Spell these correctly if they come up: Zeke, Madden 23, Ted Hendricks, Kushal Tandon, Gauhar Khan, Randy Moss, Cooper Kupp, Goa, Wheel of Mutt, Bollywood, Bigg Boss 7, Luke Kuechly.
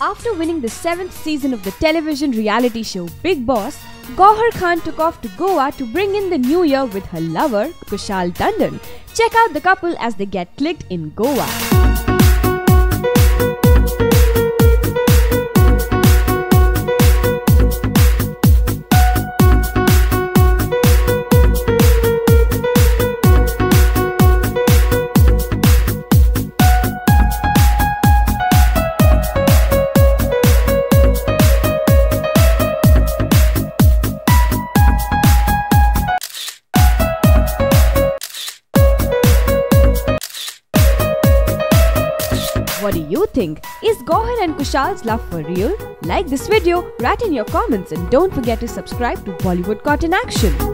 After winning the 7th season of the television reality show Bigg Boss, Gauhar Khan took off to Goa to bring in the new year with her lover Kushal Tandon. Check out the couple as they get clicked in Goa. What do you think? Is Gauhar and Kushal's love for real? Like this video, write in your comments and don't forget to subscribe to Bollywood Caught in Action.